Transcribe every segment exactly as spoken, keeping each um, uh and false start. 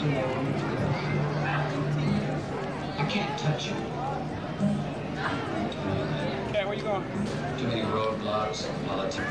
I can't touch you. Okay, where you going? Too many roadblocks and politics.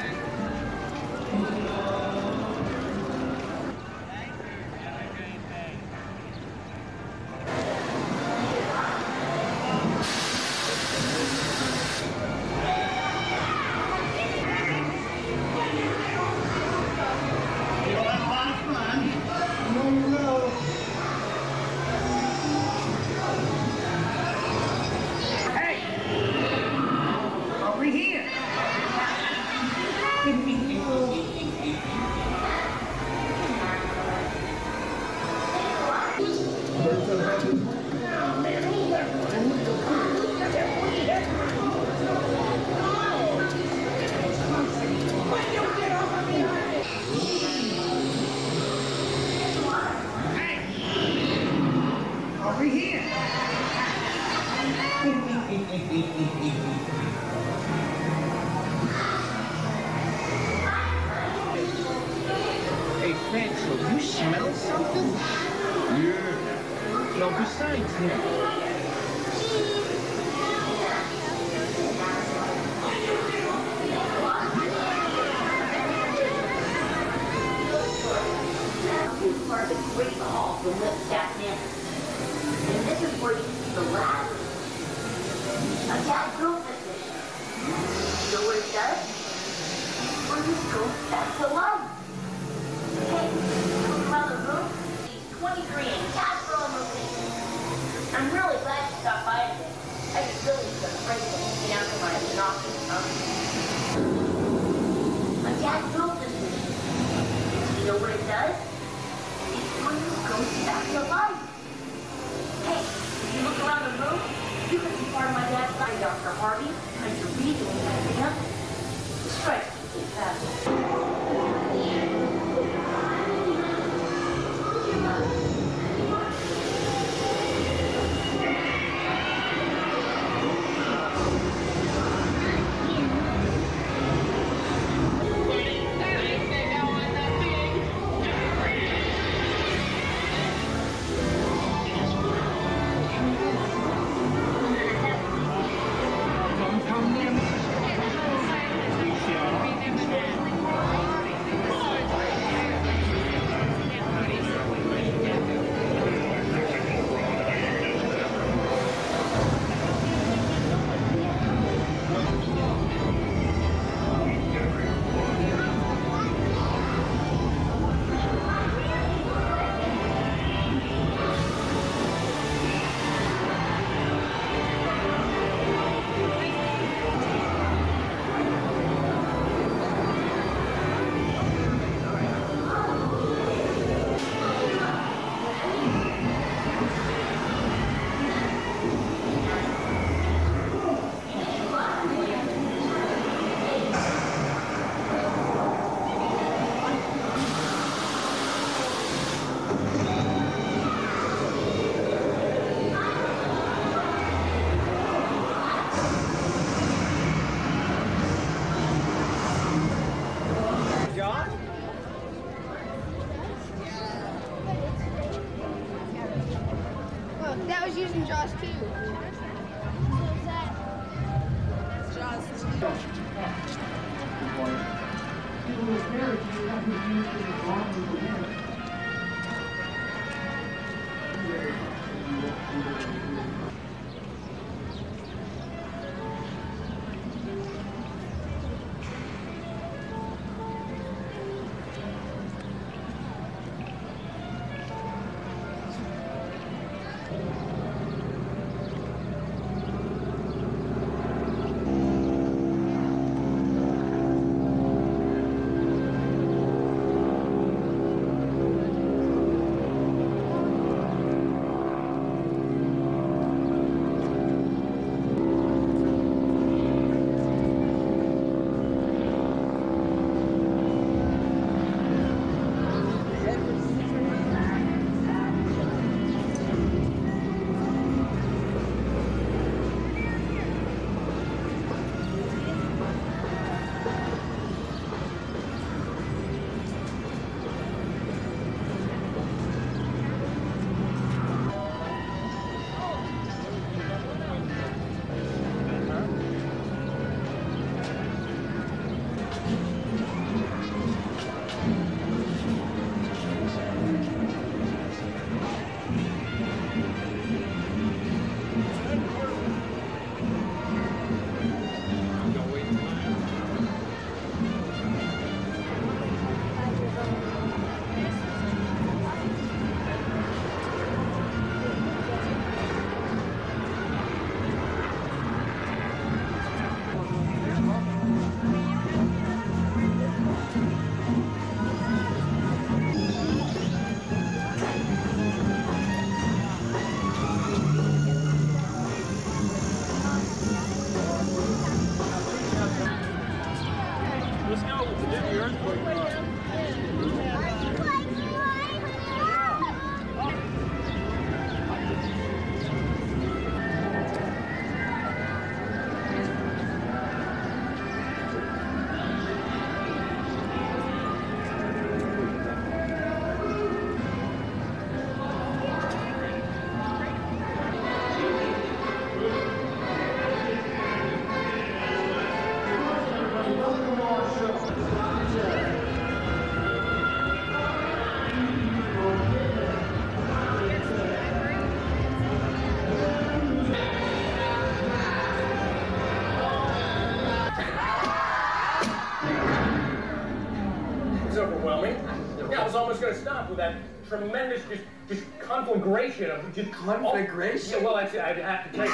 tremendous just, just conflagration of just conflagration. All, yeah, well, I'd, I'd have to take.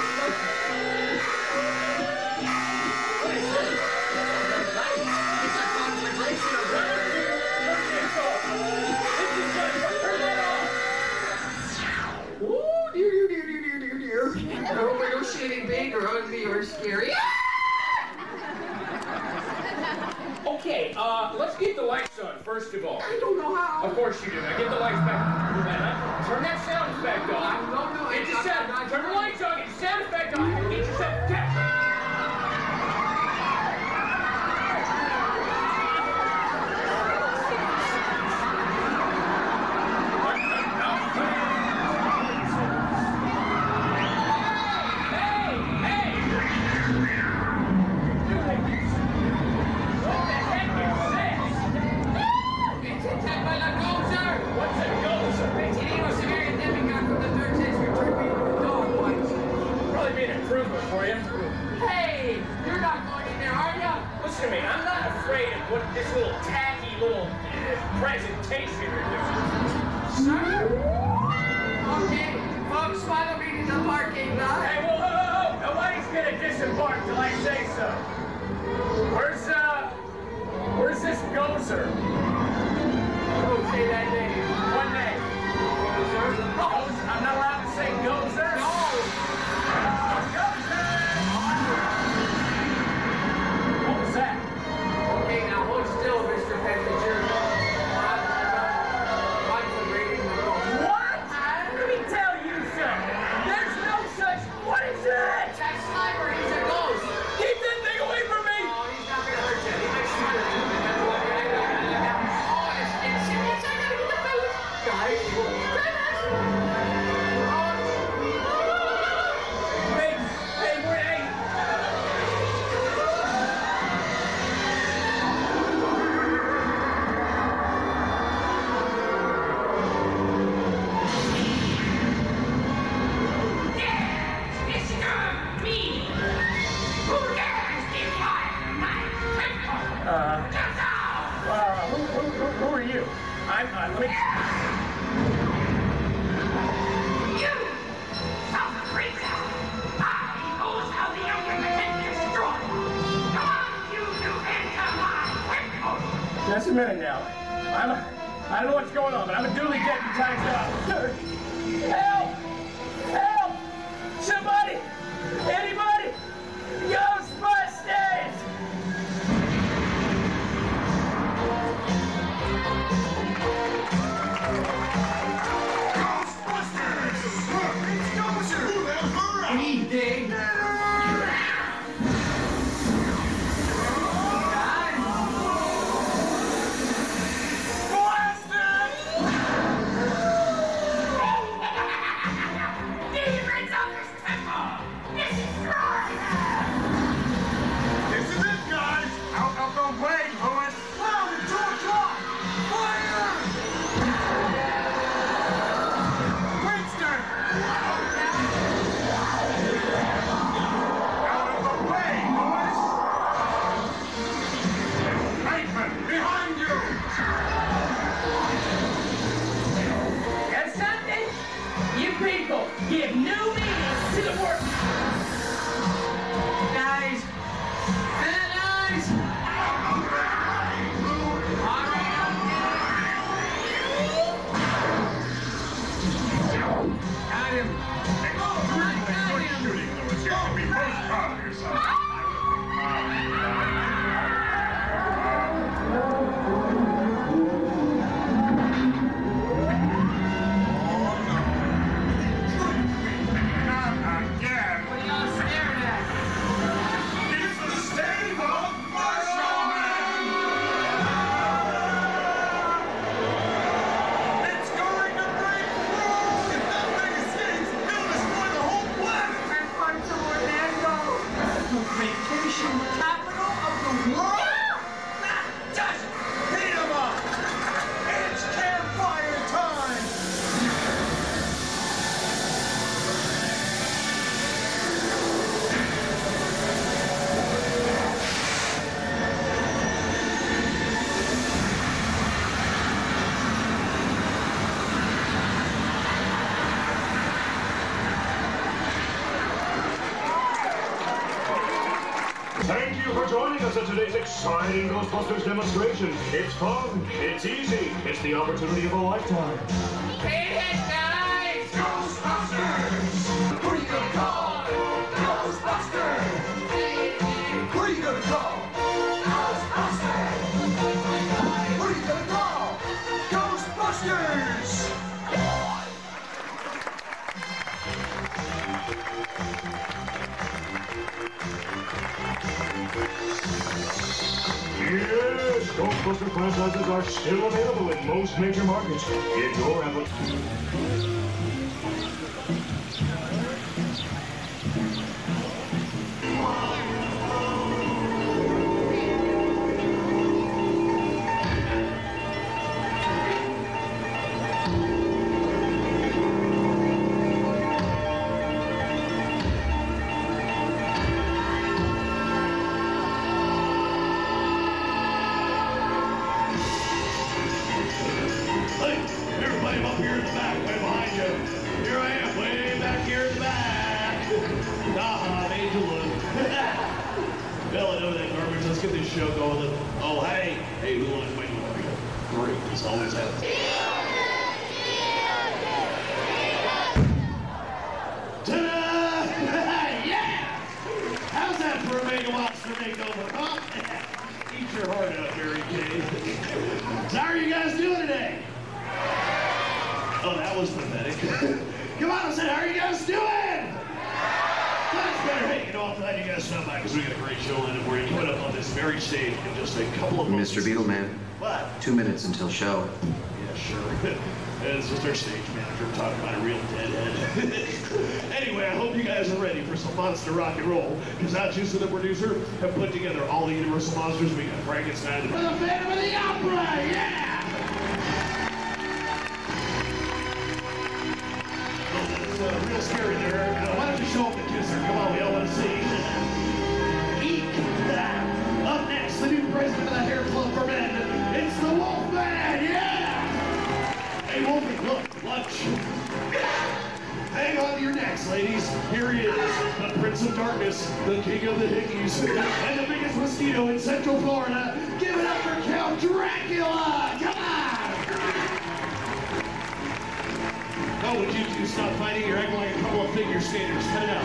It's a conflagration of everything. Or scary. Okay, uh, let's get the lights on, first of all. I don't know how. Of course you do. Now get the lights back on. Turn that sound effect on. I don't know. Get your sound. Not, turn the lights on. Get your sound effect on. Get your sound effect. It's going to break loose if that magazine still is one us at today's exciting Ghostbusters demonstration. It's fun, it's easy, it's the opportunity of a lifetime. It is nice! Ghostbusters! Who are you gonna call? Ghostbusters! Who are you gonna call? Ghostbusters! Who are you gonna call? Ghostbusters! Yes, Ghostbuster franchises are still available in most major markets. Get your application. Until show. Yeah, sure. It's just our stage manager talking about a real deadhead. Anyway, I hope you guys are ready for some monster rock and roll, because I, Juice, the producer, have put together all the Universal monsters. We got Frankenstein and the Phantom of the Opera. Yeah. It's uh, real scary there. Uh, why don't you show up the kisser? Come on, we all want to see. Eek! Up next, the new president of the Hair Club for Men. It's the Wolfman, yeah! Hey, Wolfman, look, lunch. Hang on to your necks, ladies. Here he is, the Prince of Darkness, the King of the Hickeys, and the biggest mosquito in Central Florida. Give it up for Count Dracula! Come on! Oh, would you two stop fighting? You're acting like a couple of figure skaters. Cut it out.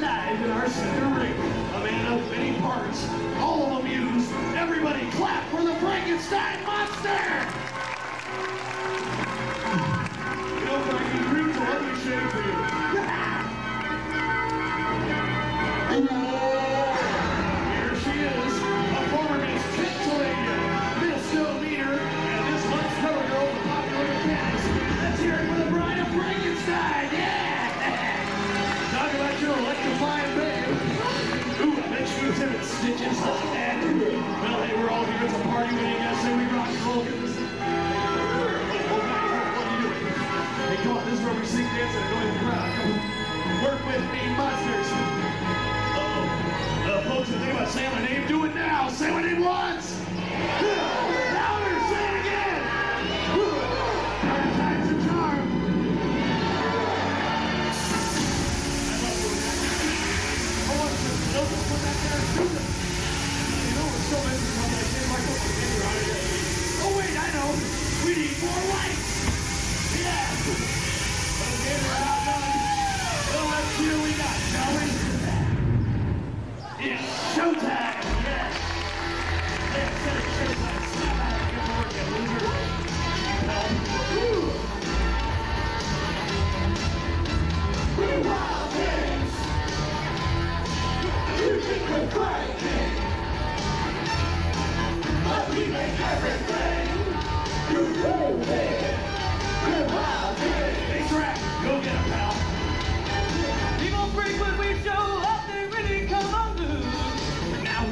Live in our center ring, a man of many parts, all of them used. Everybody clap for the Frankenstein monster! You know, Frankie, room to let me share for you. Here she is, a former Miss Pennsylvania, Miss Stone Meter, and this month's cover girl of the popular mechanics. Let's hear it for the Bride of Frankenstein, yeah! Talk about your electrifying babe. Ooh, I bet she was having stitches like that. Well, hey, we're all here. It's a party. What do you guys say we rock and roll? Get this. What are you doing? Hey, come on. This is where we sing, dance, and annoy the crowd. Come on. Work with me, monsters. Uh-oh. Uh, folks, if they want to say my name, do it now. Say my name once. Louder. Say it again. Third time's a charm. I want to notice what that there is. So many people like this, I don't think they're out of here. Oh wait, I know. We need more lights. Yeah. Okay, we're outdone. Well, let's see what we got, shall we? It's showtime. Yes. Let's set it showtime. Stop out of your work, you loser. Woo! We're wild kids. You think we're crazy? But we make everything you do it. We're wild kids. Hey, Track, go get a pal. People freak when we show up, they really come unglued. Now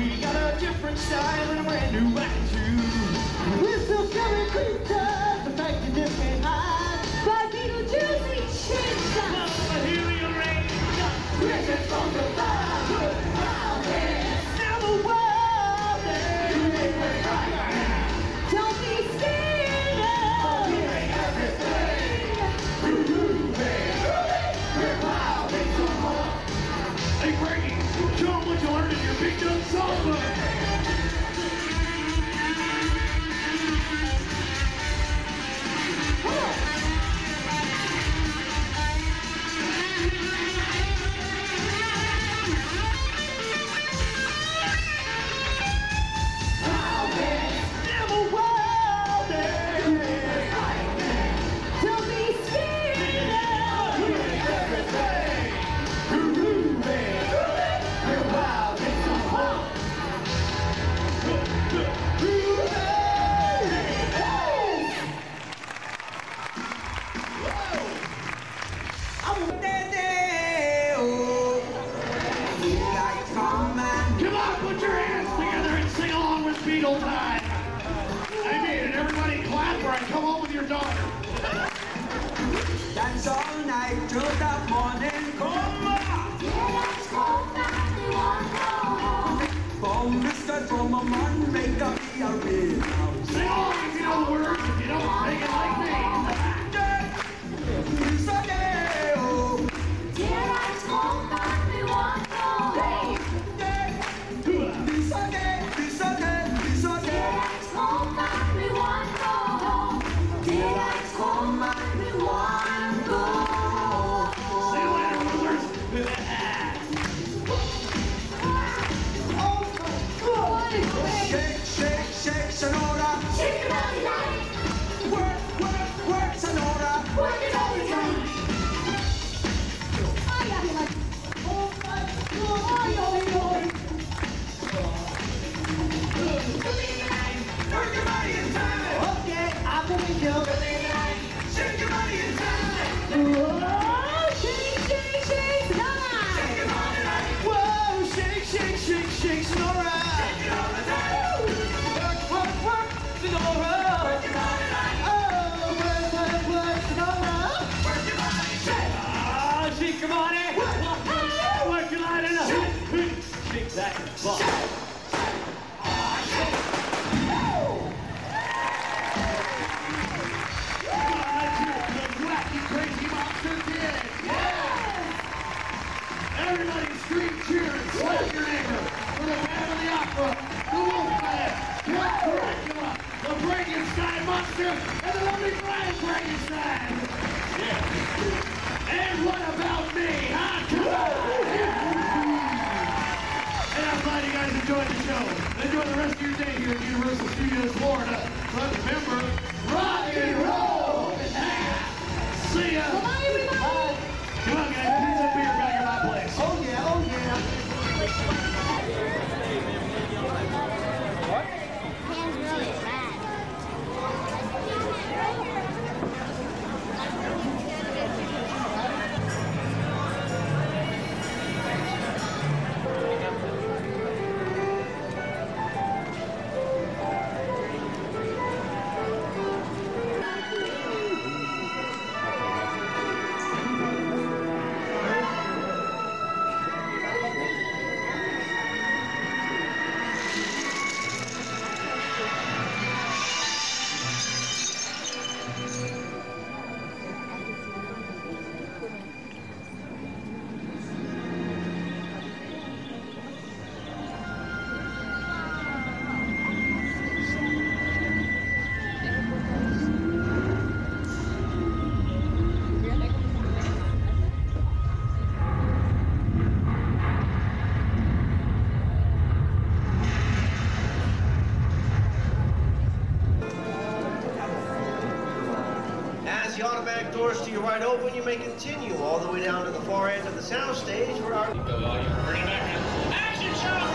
a Martin, make up the arena. Sing along if you know the words. If you don't, sing it like me in the back. Doors to your right open, you may continue all the way down to the far end of the soundstage where our action shot!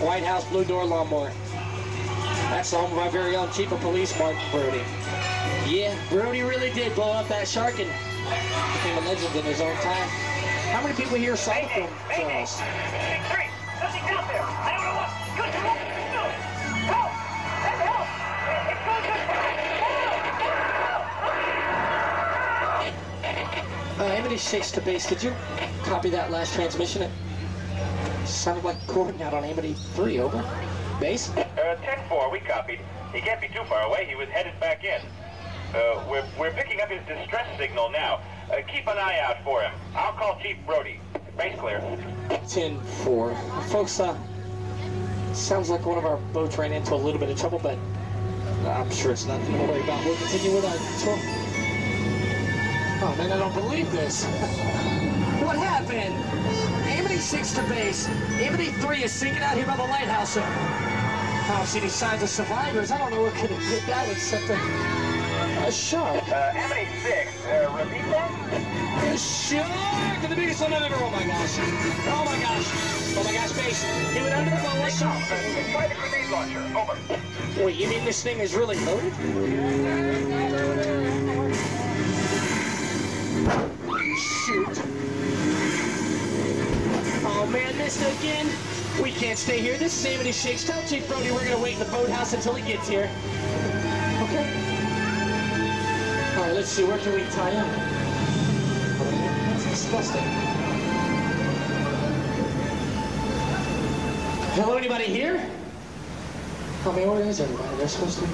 White House Blue Door Lawnmower. That's the home of my very own Chief of Police, Martin Brody. Yeah, Brody really did blow up that shark and became a legend in his own time. How many people here saw the film? Charles? Uh, Amity shakes to base. Could you copy that last transmission? It sounded like recording out on Amity three, over. Base? Uh, ten four, we copied. He can't be too far away. He was headed back in. Uh, we're, we're picking up his distress signal now. Uh, keep an eye out for him. I'll call Chief Brody. Base clear. ten four. Folks, uh, sounds like one of our boats ran into a little bit of trouble, but I'm sure it's nothing to worry about. We'll continue with our tour. Oh man, I don't believe this. What happened? Amity six to base. Amity three is sinking out here by the lighthouse. I don't see any signs of survivors. I don't know what could have hit that except a, a shark. Uh, Amity six, uh, repeat that? A shark! The biggest one I've ever. Oh my gosh. Oh my gosh. Oh my gosh, base. He went under the boat. Shark. Try the grenade launcher. Over. Wait, you mean this thing is really loaded? Shoot. Oh man, missed again. We can't stay here. This is Amity Shakes. Tell Chief Brody we're gonna wait in the boathouse until he gets here. Okay. Alright, let's see, where can we tie up? That's disgusting. Hello, anybody here? I mean, where is everybody? They're supposed to be.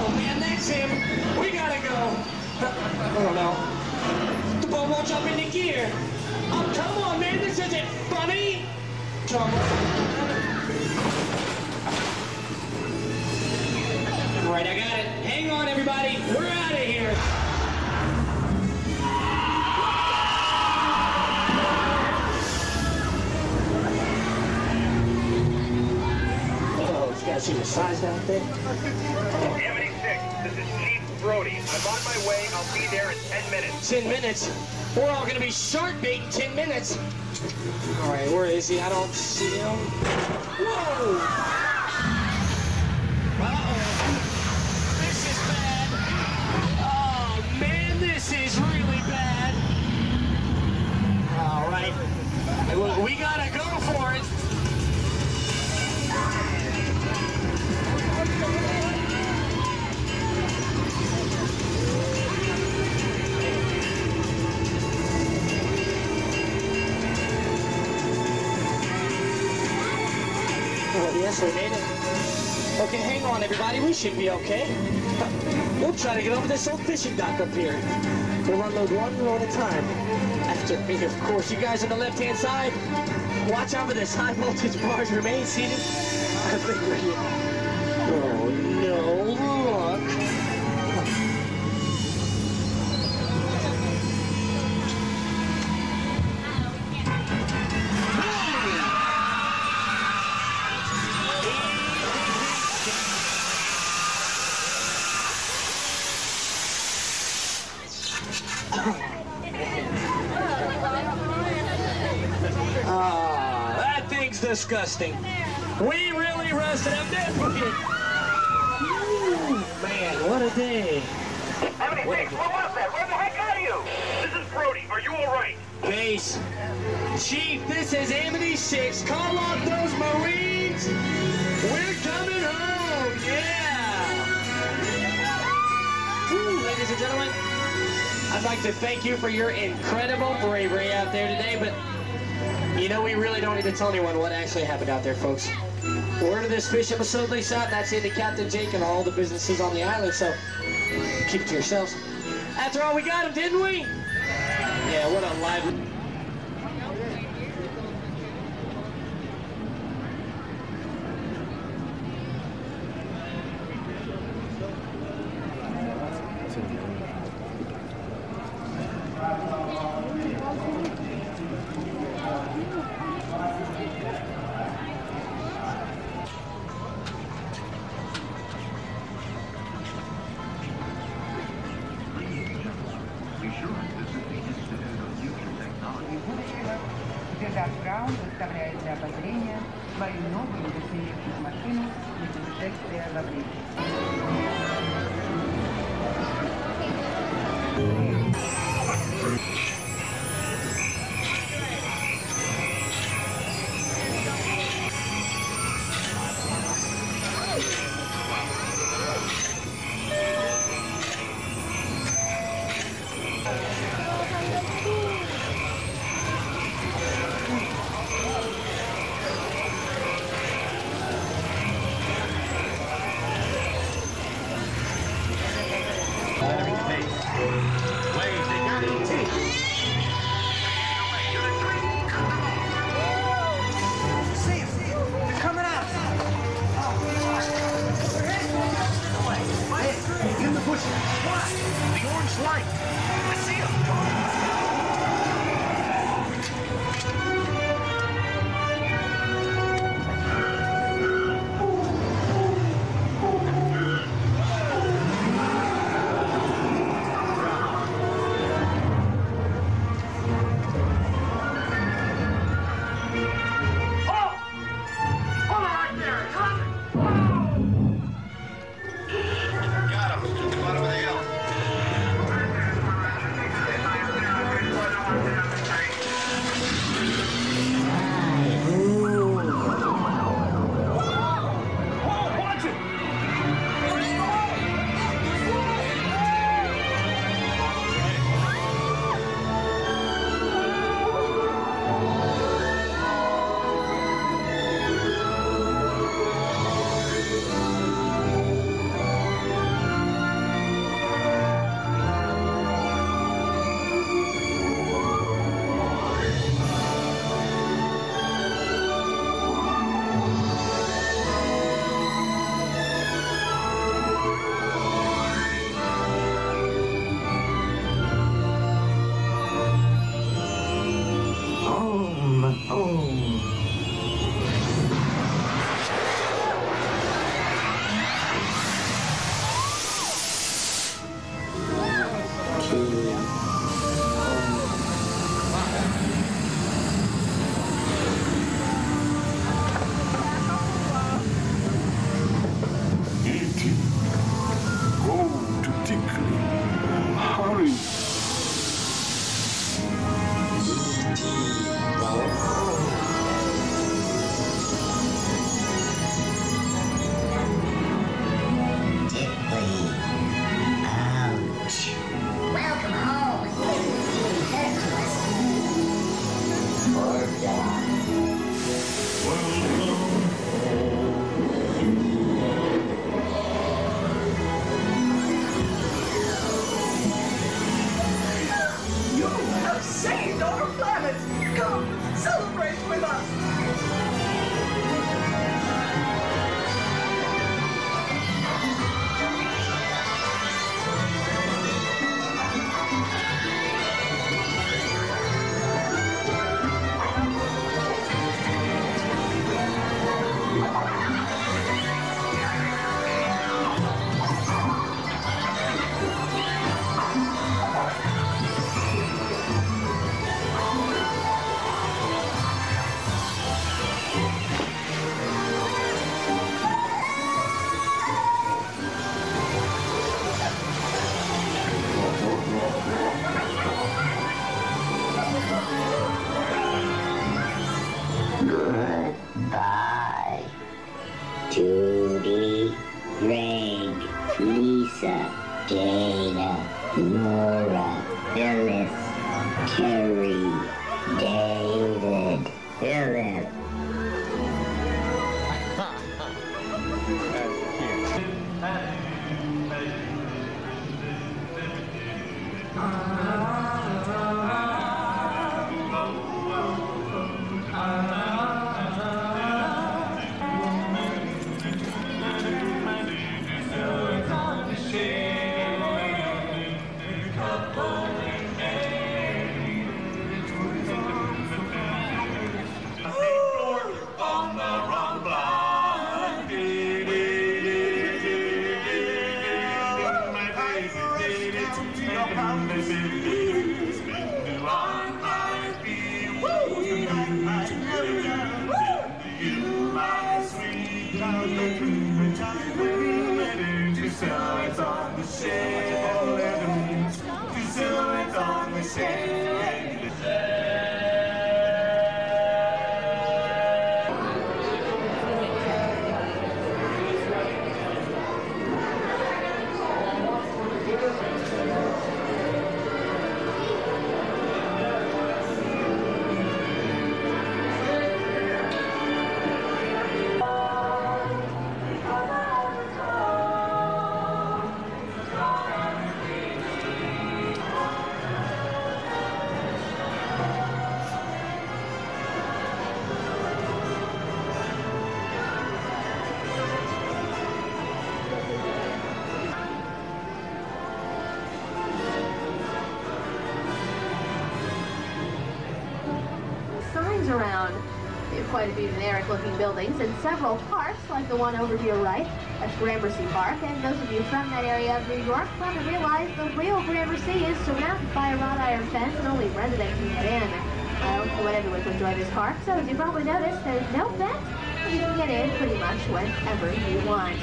Oh man, that's him! We gotta go! I don't know. The boat won't jump into gear. Oh, come on, man. This isn't funny. Come on. Right, I got it. Hang on, everybody. We're out of here. Oh, you guys see the size out there? seventy-six. This is Chief Brody. I'm on my way. I'll be there in ten minutes. Ten minutes? We're all going to be shark bait in ten minutes. All right, where is he? I don't see him. Whoa! Uh-oh. This is bad. Oh, man, this is really bad. All right. We got to go for it. Yes, we made it. Okay, hang on, everybody. We should be okay. We'll try to get over this old fishing dock up here. We'll unload one row at a time. After me, of course. You guys on the left-hand side, watch out for this high-voltage barge. Remain seated. I think we're here. Oh, no. Disgusting. We really rusted up this weekend. Man, what a day. How many things? What was that? Where the heck are you? This is Brody. Are you all right? Base. Chief, this is Amity six. Call off those Marines. We're coming home. Yeah. Woo, ladies and gentlemen, I'd like to thank you for your incredible bravery out there today, but you know, we really don't need to tell anyone what actually happened out there, folks. Word of this fish episode leaks out, and that's it to Captain Jake and all the businesses on the island, so keep it to yourselves. After all, we got him, didn't we? Yeah, what a lively... подозрения свои новые гостиничную машину для путешествия во времени. quite a few generic-looking buildings and several parks, like the one over to your right, that's Gramercy Park, and those of you from that area of New York come to realize the real Gramercy is surrounded by a wrought iron fence and only residents can get in. I don't know what everyone can enjoy this park, so as you probably noticed, there's no fence, and you can get in pretty much whenever you want.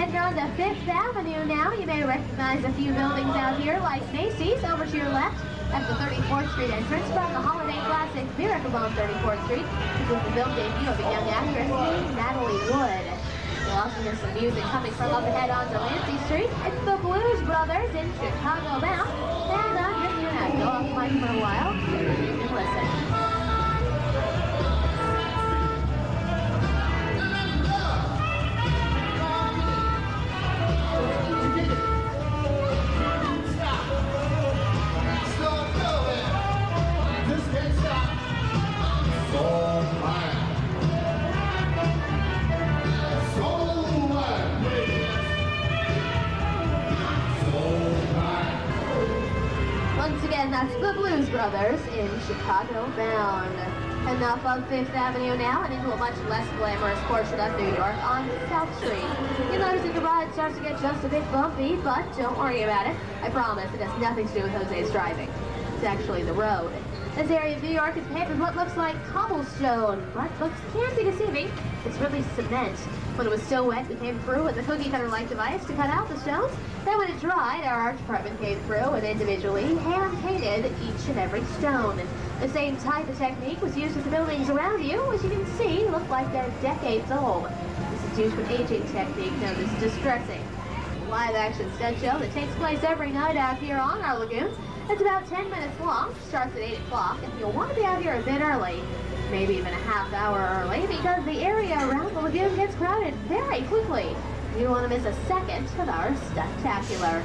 Heading on to Fifth Avenue now, you may recognize a few buildings out here, like Macy's over to your left. That's the thirty-fourth street entrance from the holiday classic Miracle on thirty-fourth street, which was the film debut of a young actress named Natalie Wood. You'll also hear some music coming from up ahead on Delancey Street. It's the Blues Brothers in Chicago bound. And I'm going to have go off mic for a while so you can listen. That's the Blues Brothers in Chicago bound. Enough of Fifth Avenue now and into a much less glamorous portion of New York on South Street. You'll notice that the ride starts to get just a bit bumpy, but don't worry about it. I promise it has nothing to do with Jose's driving. It's actually the road. This area of New York is paved with what looks like cobblestone, but looks can be deceiving. It's really cement. When it was still wet, we came through with a cookie cutter-like device to cut out the stones. Then when it dried, our art department came through and individually hand-painted each and every stone. The same type of technique was used with the buildings around you, which you can see look like they're decades old. This is used for aging technique known as distressing. Live-action stunt show that takes place every night out here on our lagoons. It's about ten minutes long, starts at eight o'clock, and you'll want to be out here a bit early, maybe even a half hour early, because the area around the lagoon gets crowded very quickly. You don't want to miss a second of our Stuntacular.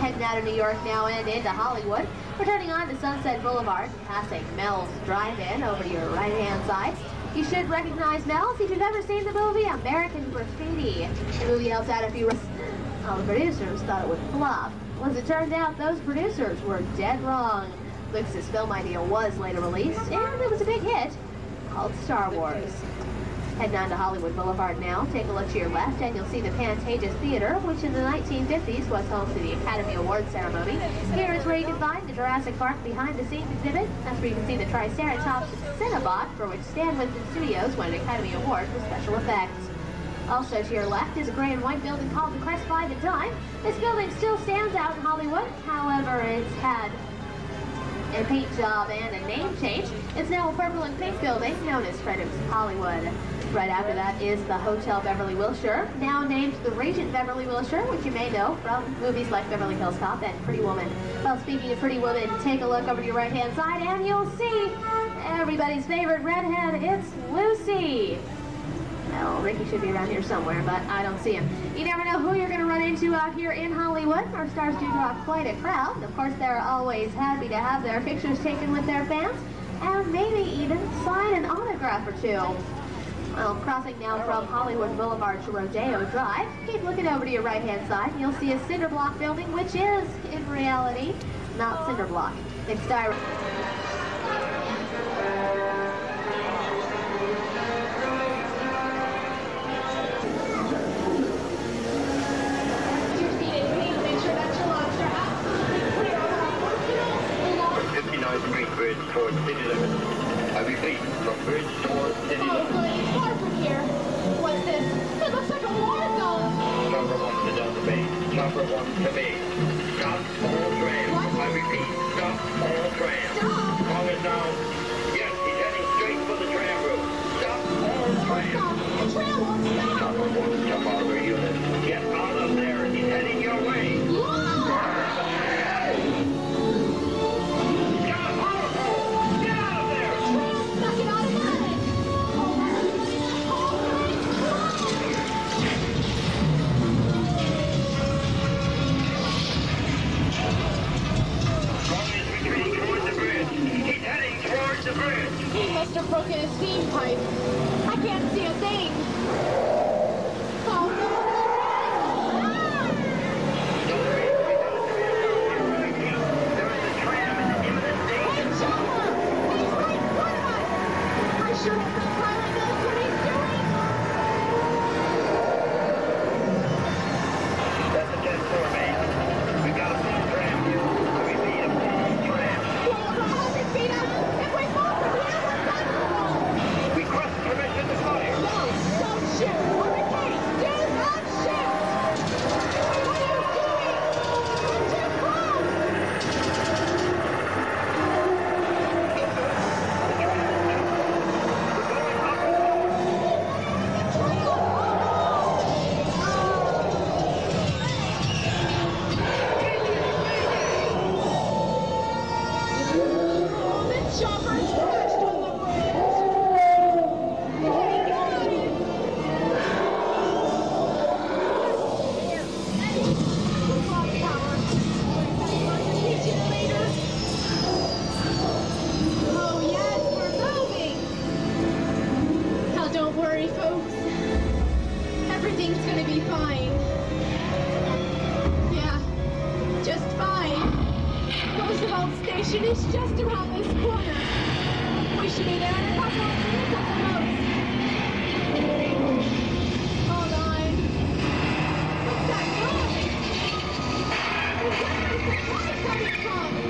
Heading out of New York now and into Hollywood, we're turning on to Sunset Boulevard, passing Mel's Drive-In over to your right-hand side. You should recognize Mel's if you've ever seen the movie American Graffiti. The movie helps out a few... All the producers thought it would flop. Well, as it turned out, those producers were dead wrong. Lix's film idea was later released, and it was a big hit called Star Wars. Heading on to Hollywood Boulevard now, take a look to your left, and you'll see the Pantages Theater, which in the nineteen fifties was home to the Academy Awards ceremony. Here is where you can find the Jurassic Park behind-the-scenes exhibit. That's where you can see the Triceratops Cinnabot, for which Stan Winston Studios won an Academy Award for special effects. Also to your left is a gray and white building called the Crest by the Dime. This building still stands out in Hollywood, however it's had a paint job and a name change. It's now a purple and pink building known as Frederick's Hollywood. Right after that is the Hotel Beverly Wilshire, now named the Regent Beverly Wilshire, which you may know from movies like Beverly Hills Cop and Pretty Woman. Well, speaking of Pretty Woman, take a look over to your right-hand side and you'll see everybody's favorite redhead, it's Lucy. Well, Ricky should be around here somewhere, but I don't see him. You never know who you're going to run into out here in Hollywood. Our stars do draw quite a crowd. And of course, they're always happy to have their pictures taken with their fans, and maybe even sign an autograph or two. Well, crossing now from Hollywood Boulevard to Rodeo Drive, keep looking over to your right-hand side, and you'll see a cinder block building, which is, in reality, not cinder block. It's styrofoam. Towards city limits. I repeat, from bridge towards city limits. Oh, good. It's far from here. What's this? It looks like a water zone. Chopper one to Delta Bay. Chopper one to Bay. Stop all trains. I repeat, stop all trains. Stop. Call it now. Yes, he's heading straight for the tram route. Stop all trains. Stop. The tram won't stop. Chopper one to Barber Unit. Get out of there. He's heading your way. Broken a steam pipe. I can't see a thing. Oh, no. Ah! There is a tram in the imminent danger. Hey, Chopper! He's right in front of us! I should have been everything's gonna be fine. Yeah, just fine. Roosevelt Station is just around this corner. We should be there in a couple of minutes at the most. Hold on. What's that noise? Where's the car coming from?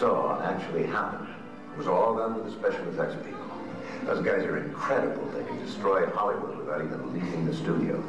Saw actually happened. It was all done with the special effects people. Those guys are incredible. They can destroy Hollywood without even leaving the studio.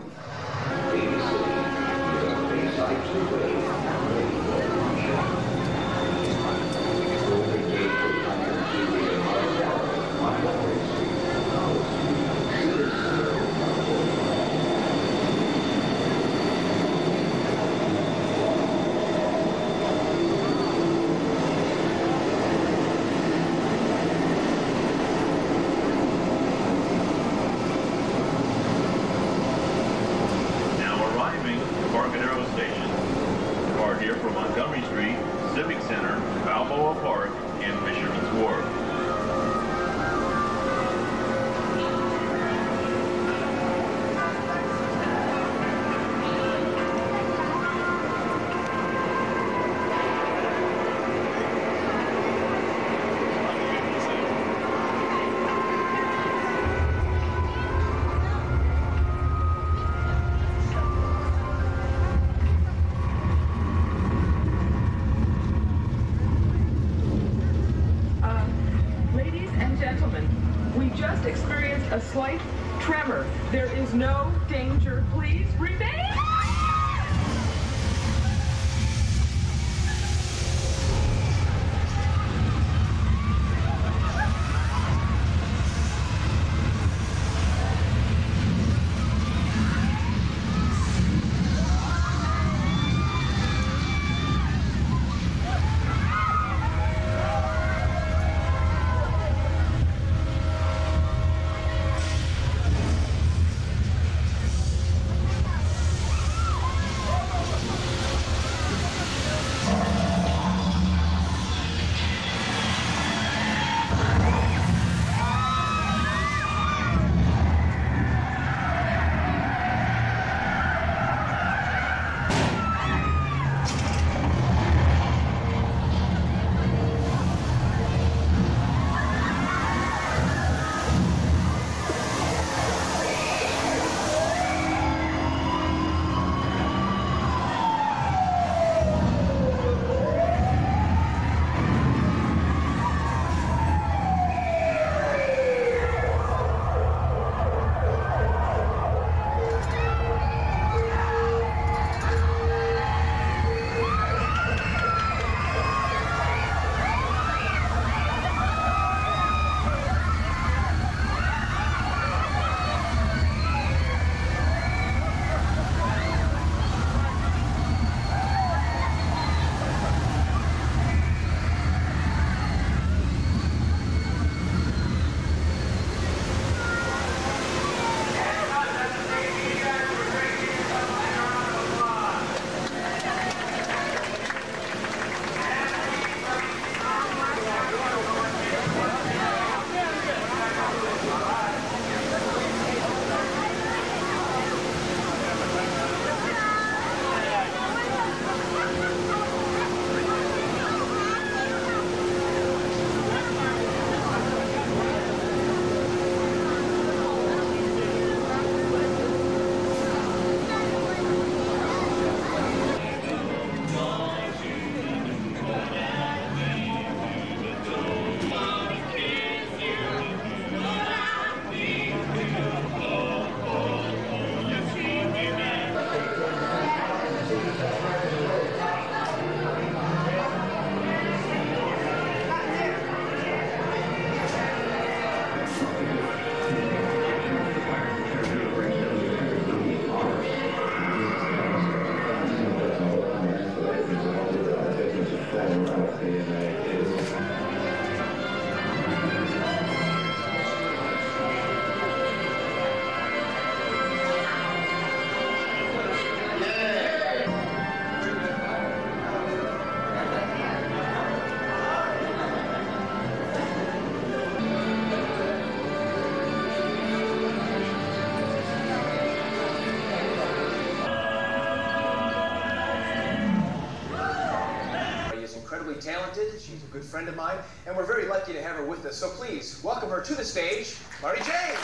talented. She's a good friend of mine, and we're very lucky to have her with us. So please, welcome her to the stage, Marty James.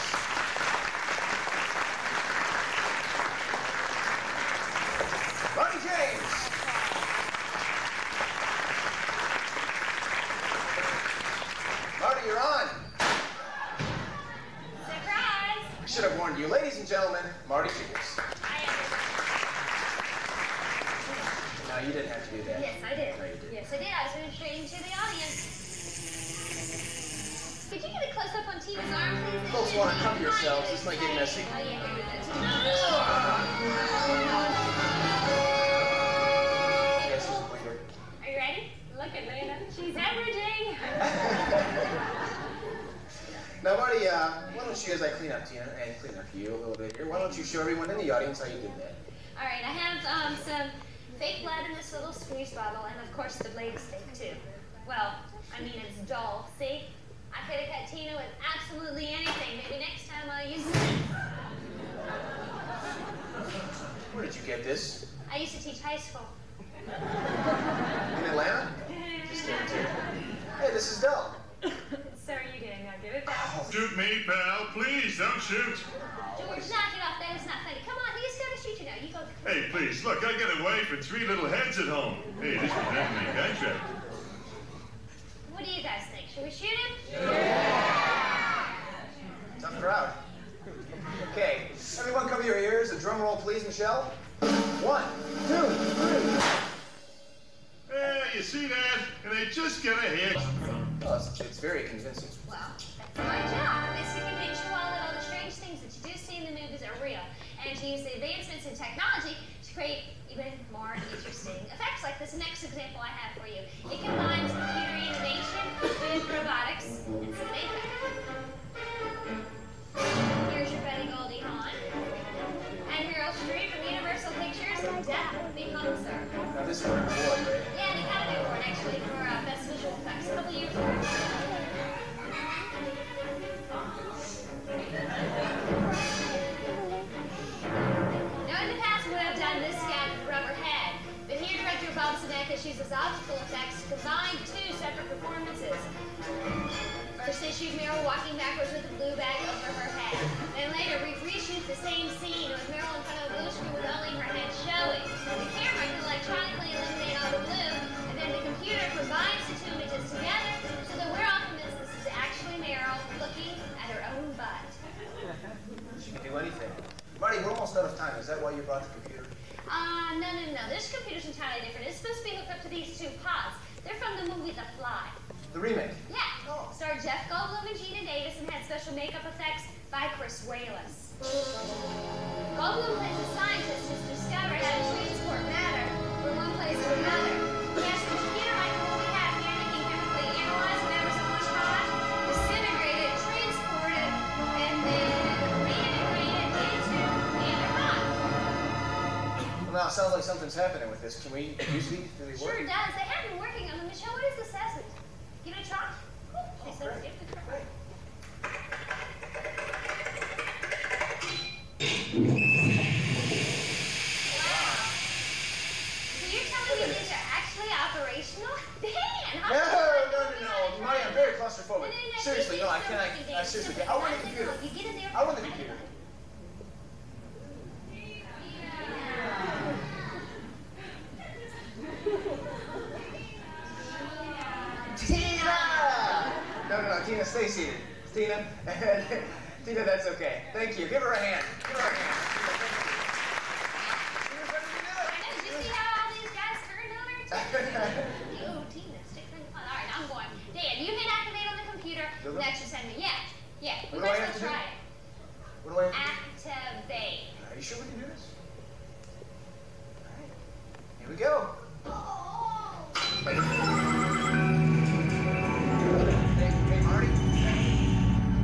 Gentlemen, Marty James. I am. No, you didn't have to do that. Yes, I did. No, you did. Yes, I did. I was demonstrating to the audience. Could you get a close-up on Tina's arm, please? Folks want to cover yourselves. This might get messy. Oh, yeah. I guess it's later. Are you ready? Look at Lena. She's averaging. Now, Marty, uh, why don't you guys like clean up Tina and clean up you a little bit here? Why don't you show everyone in the audience how you did that? All right, I have um, some fake blood in this little squeeze bottle, and of course the blade's fake too. Well, I mean it's dull. See, I could have cut Tina with absolutely anything. Maybe next time I'll use this. Where did you get this? I used to teach high school. In Atlanta? Just kidding, too. Hey, this is dull. So are you getting now? Give it back. Oh, shoot me, pal. Please, don't shoot. George, knock it off. That is not funny. Come on, he's going to shoot you now. You go. Hey, please, look. I got away for three little heads at home. Hey, this is definitely a contract. What do you guys think? Should we shoot him? Yeah. Tough crowd. Okay. Everyone cover your ears. A drum roll, please, Michelle. One, two, three. Hey, you see that? And they just got a hit. Oh, it's, it's very convincing. Wow, that's my job, is to convince you all that all the strange things that you do see in the movies are real, and to use the advancements in technology to create even more interesting effects like this next example I have for you. It combines computer innovation with robotics and some makeup. Here's your Betty Goldie Hawn. And Meryl Streep from Universal Pictures, Death Becomes Her. Now this one, right? Yeah, an Academy Award, actually, for uh, Best Visual Effects. A couple years ago. Now in the past, we would have done this guy with rubber head, but here director Bob Zemeckis uses optical effects to combine two separate performances. First issue, Meryl walking backwards with a blue bag over her head. Then later, we reshoot the same scene with Meryl in front of a blue screen with only her head showing. The camera can electronically eliminate all the blue, and then the computer combines the two images together so that we're all convinced this is actually Meryl looking at her own butt. She can do anything. Marty, we're almost out of time. Is that why you brought the computer? Uh, no, no, no. This computer's entirely different. It's supposed to be hooked up to these two pods. They're from the movie The Fly. The remake? Yeah. Oh. Starred Jeff Goldblum and Gina Davis and had special makeup effects by Chris Wallace. Goldblum plays a scientist who's discovered how to transport matter from one place to another. He has the computer microphone we have here that can chemically analyze matters of one pod, disintegrate it, transport it, and then reintegrate it into another pod. Well, now it sounds like something's happening with this. Can we use these? Do they work? Sure does. They have been working on them. Michelle, what is this acid? You know, chalk? Ooh, oh, so great. Great. Wow. So you're telling me these are actually operational? Dan, how no, no, no, no, no. Marty, I'm very claustrophobic. No, no, no, seriously, no, I cannot. I seriously can't. I want the computer. I want the computer. Tina, stay seated. Tina, Tina, that's okay. Thank you. Give her a hand. Give her a hand. Did you see how all these guys turned on her? Oh, Tina, stick in the pot. All right, I'm going. Dan, you hit activate on the computer. That's your segment. Yeah, yeah. We might as well try it. What do I have to do? Activate. Are you sure we can do this? All right. Here we go. Oh. Marty?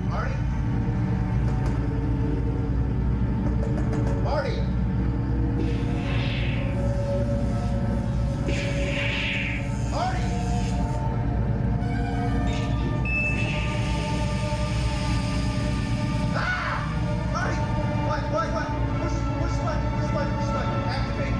Marty? Marty? Ah! Marty! What? What? What? Push, push, what? Push, what? Push, what? Activate.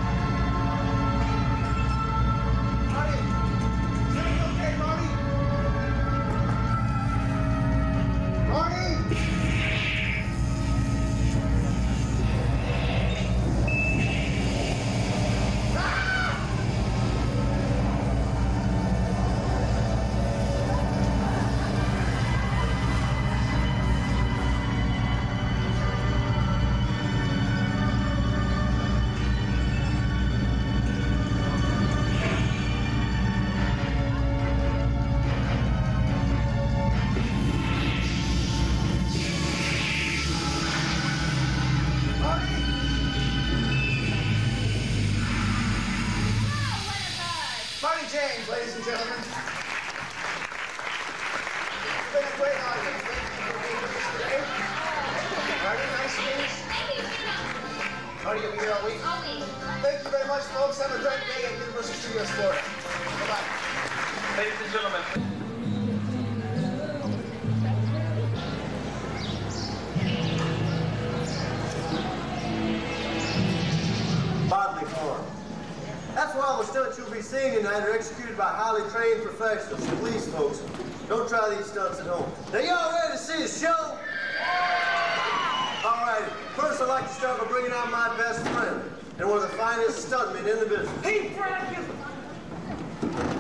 It's been a great audience. Thank you for being with us today. Very nice things. Oh, you'll be here all week? All week. Thank you very much, folks. Have a great day at Universal Studios Florida. Bye-bye. Ladies and gentlemen. Bodily form. That's why all the stunts you'll be seeing tonight are executed by highly trained professionals. So please, folks, don't try these stunts at home. Now, y'all ready to see a show? Yeah. All right. First, I'd like to start by bringing out my best friend and one of the finest stuntmen in the business. Hey, Frank!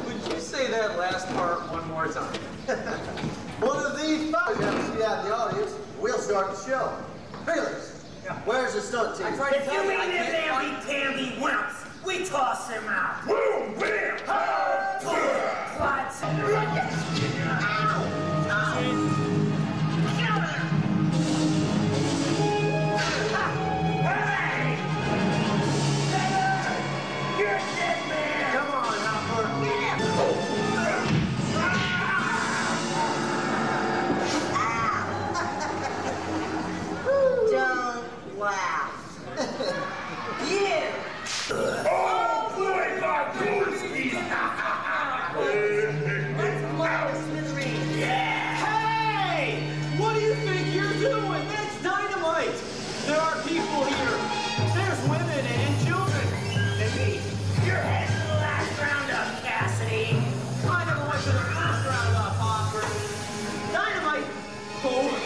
Would you say that last part one more time? One of the finest. You have to be out in the audience. We'll start the show. Felix. Where's the stunt team? If you mean this Andy Tandy Wimps, we toss him out. Boom, bam, ho, boom, what? Ow, ow. You're a dead man. Come on, Hopper. Get him. Wow. Yeah. Oh, Floyd, my Kowalski. Let's blow this misery. Yeah. Hey, what do you think you're doing? That's dynamite. There are people here. There's women and children. And me. Your head's to the last round up, Cassidy. I never went to the first round up, Hopper. Dynamite. Oh.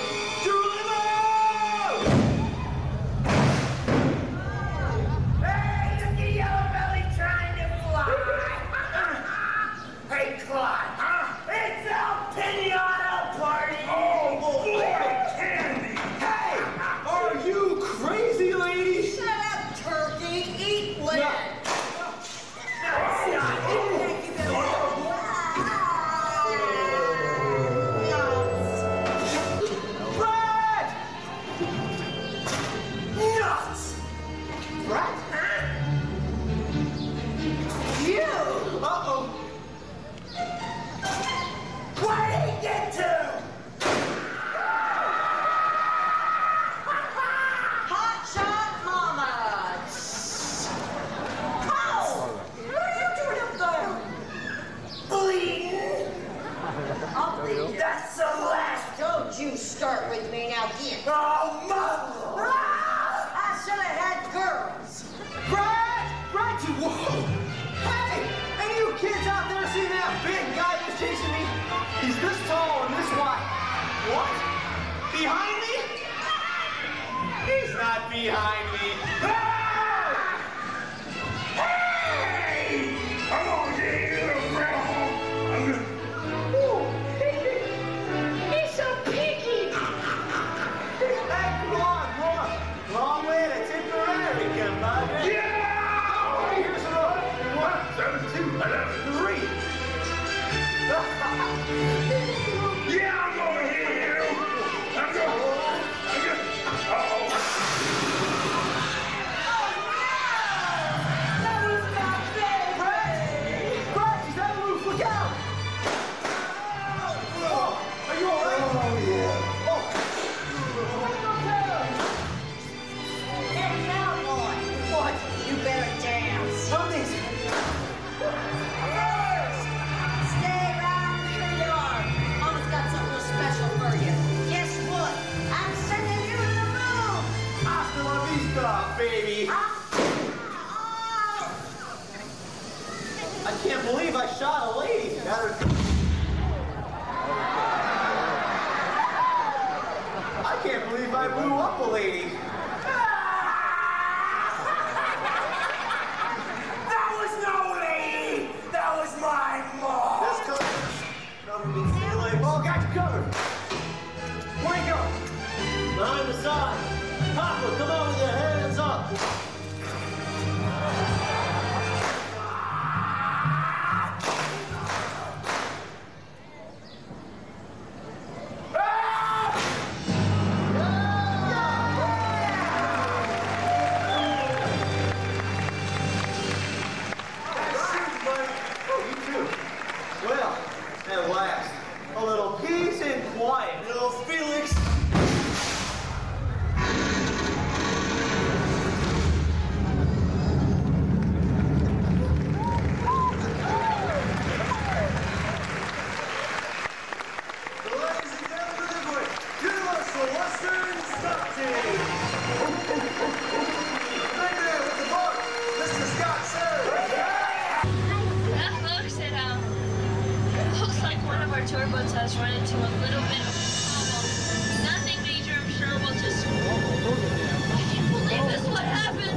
into a little bit of trouble. Nothing major, I'm sure. We'll just... I can't believe this. What happened?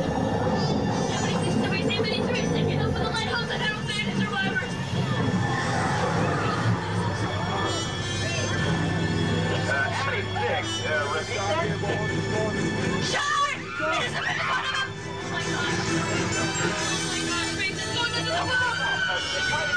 Somebody, somebody, somebody, somebody, open the lighthouse and I don't find the survivors. Shark! There's a bit of one of them! Oh my gosh. Oh my gosh, Grace is going into the boat! Now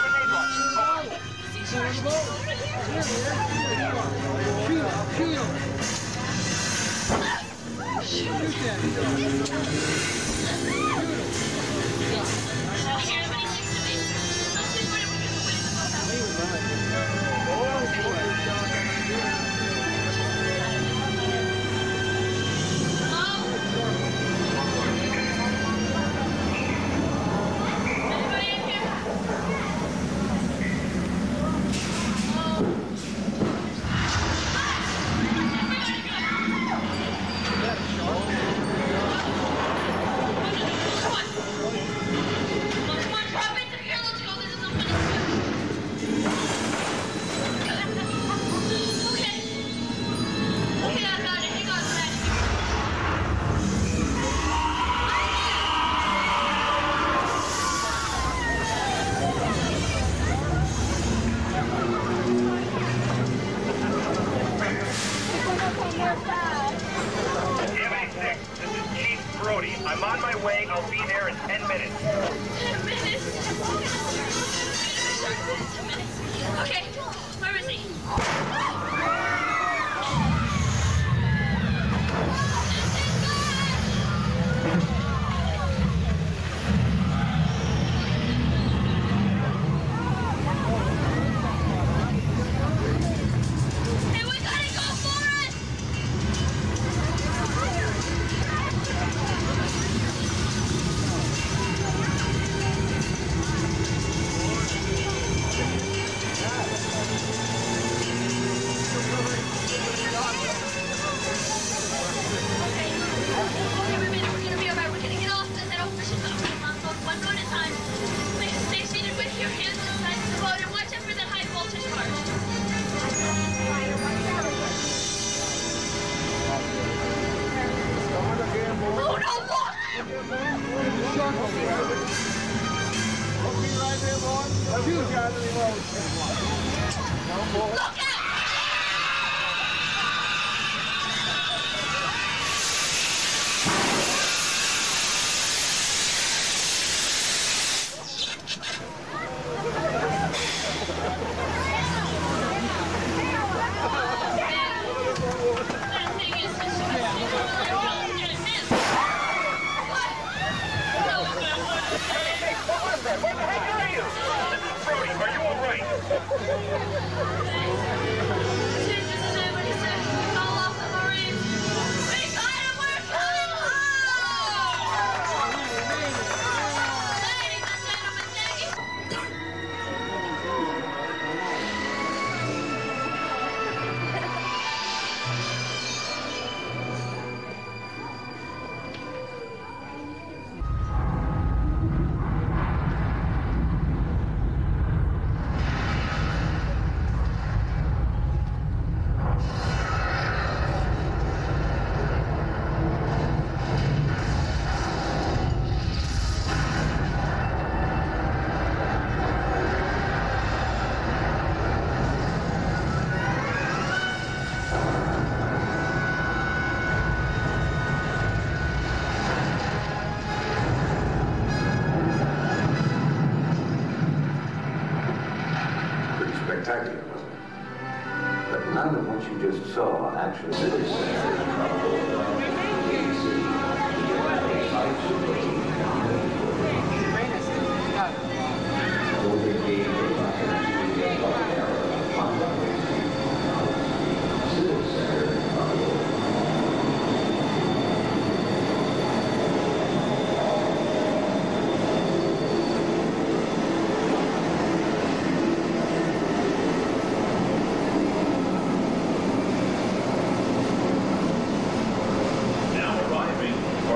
arriving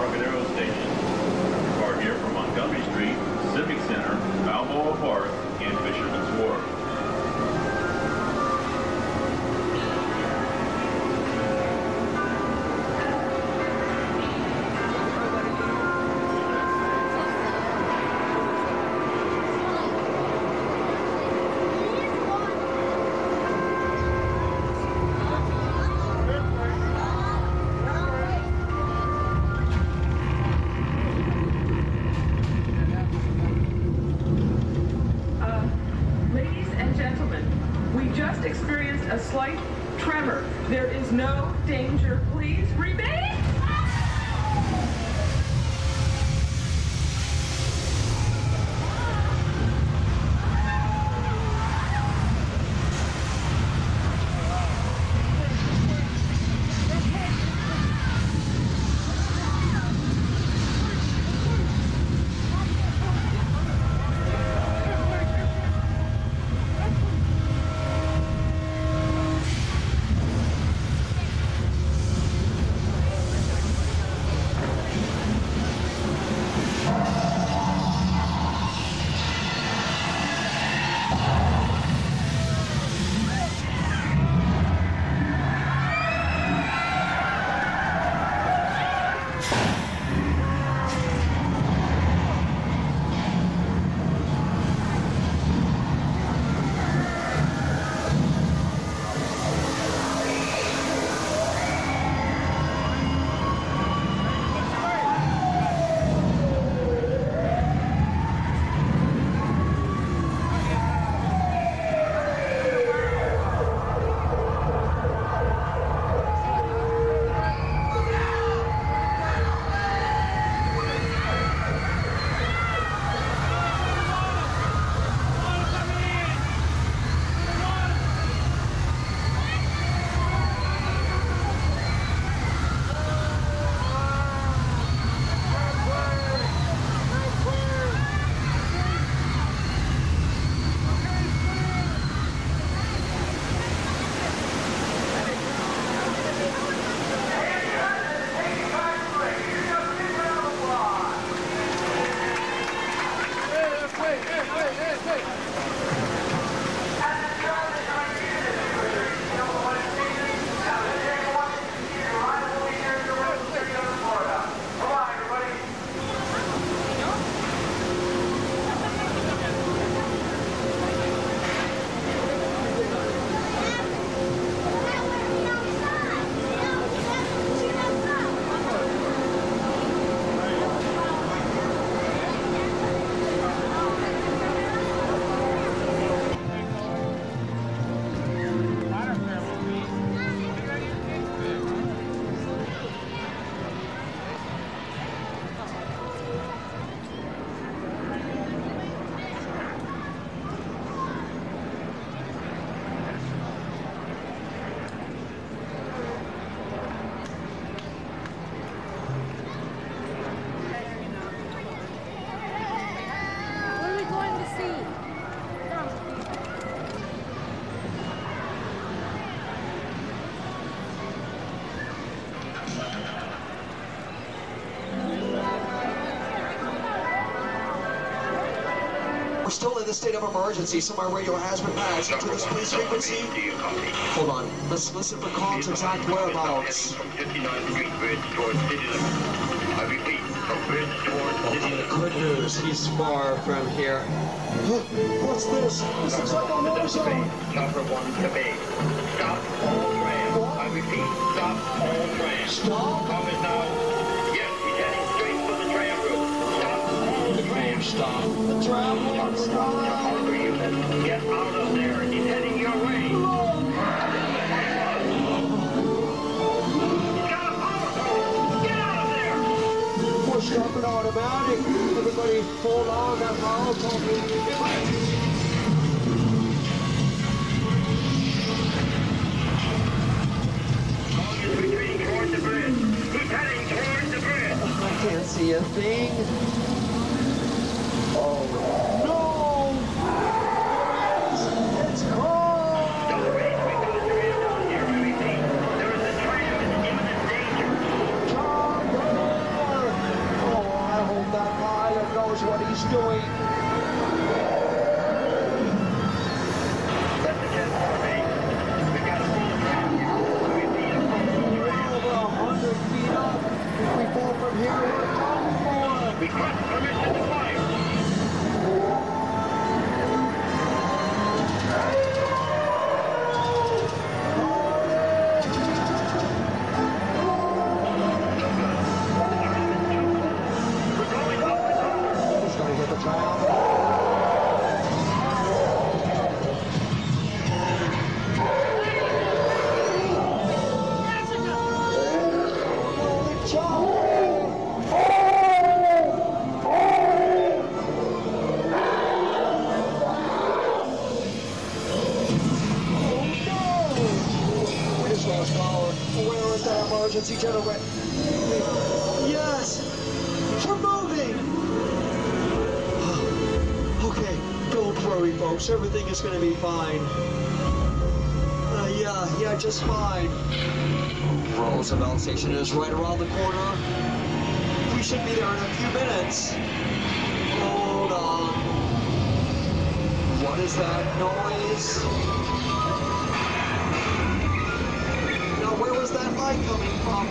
tremor. There is no danger. Please remain. Still in the state of emergency, so my radio has been patched to this police frequency. Hold on, let's listen for Calm's exact whereabouts. From I repeat, from good news, he's far from here. What's this? This looks like a war zone. Number one to me. Stop all trains. I repeat, stop all trains. Stop. Come is now. Yes, he's heading straight for the tram route. Stop all the trains. Stop the tram route. Get out of there, he's heading your way. He's got a power pole. Get out of there. Push up an automatic. Everybody hold on, that power pole. Get back. He's retreating towards the bridge. He's heading towards the bridge. I can't see a thing. Oh, no. What he's doing. That's a test for me. We've got a full train here. We've been over a hundred feet up. If we fall from here, we're done for. Where is that emergency generator? Yes! We're moving! Okay, don't worry, folks. Everything is going to be fine. Uh, yeah, yeah, just fine. Roosevelt Station is right around the corner. We should be there in a few minutes. Hold on. What is that noise? Where was that light coming from?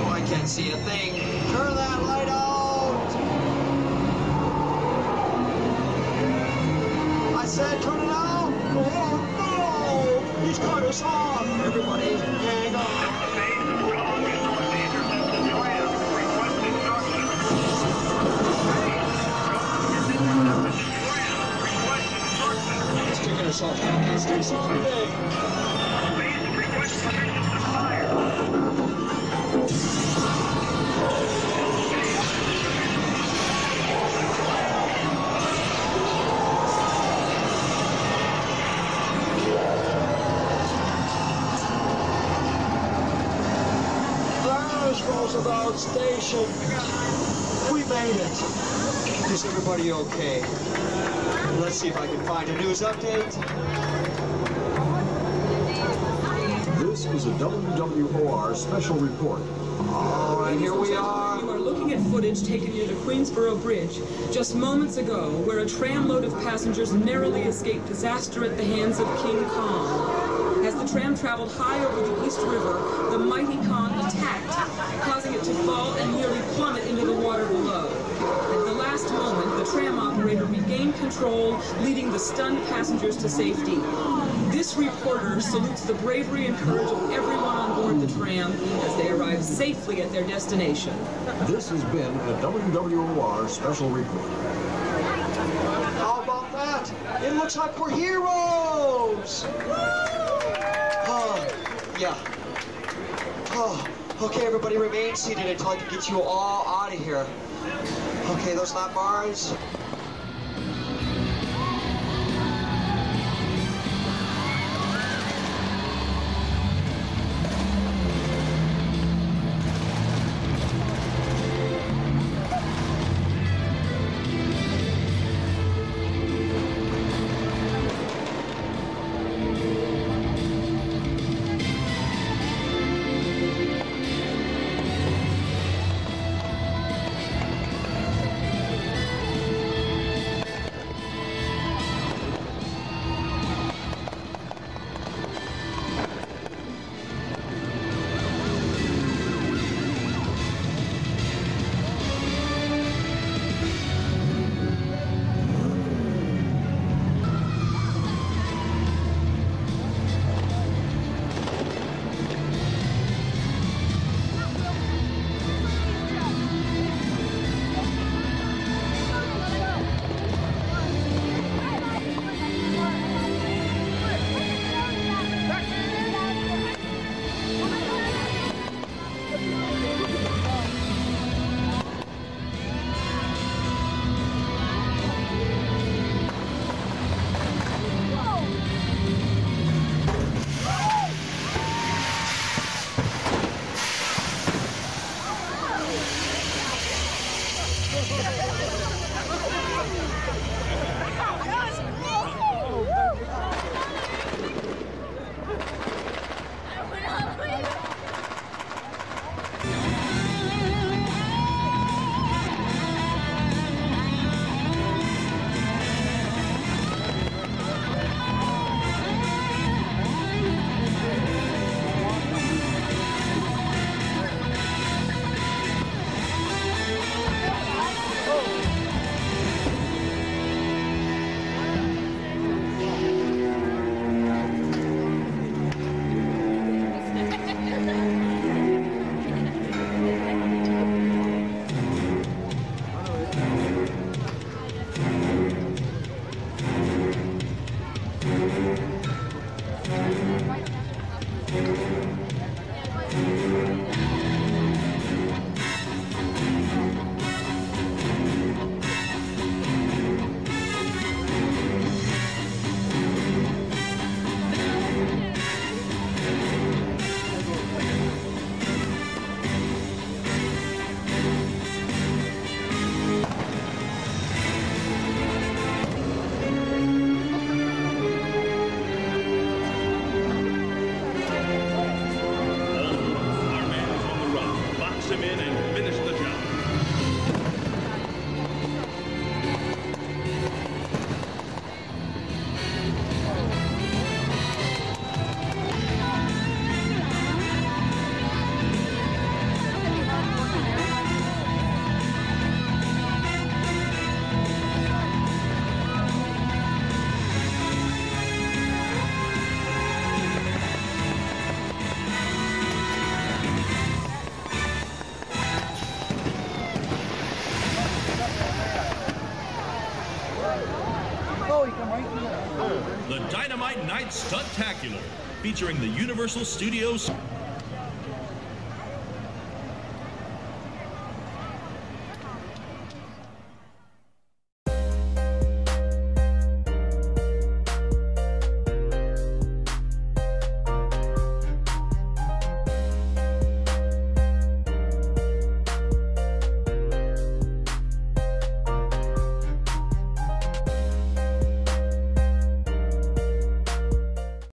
Oh, I can't see a thing. Turn that light out! I said turn it out! Oh no! He's cut us off! Everybody, hang on! He's kicking us off. Let's do something big! There's Roosevelt Station. We made it. Is everybody okay? Let's see if I can find a news update. This is a W W O R special report. All right, here we are. You are looking at footage taken near the Queensboro Bridge just moments ago, where a tramload of passengers narrowly escaped disaster at the hands of King Kong. As the tram traveled high over the East River, the mighty Kong attacked, causing it to fall and nearly plummet into the water below. At the last moment, the tram operator regained control, leading the stunned passengers to safety. This reporter salutes the bravery and courage of everyone on board the tram as they arrive safely at their destination. This has been a W W O R special report. How about that? It looks like we're heroes! Oh, yeah. Oh, okay, everybody remain seated until I can get you all out of here. Okay, those lap bars. Oh, you come right through there. The Dynamite Night Stuntacular, featuring the Universal Studios...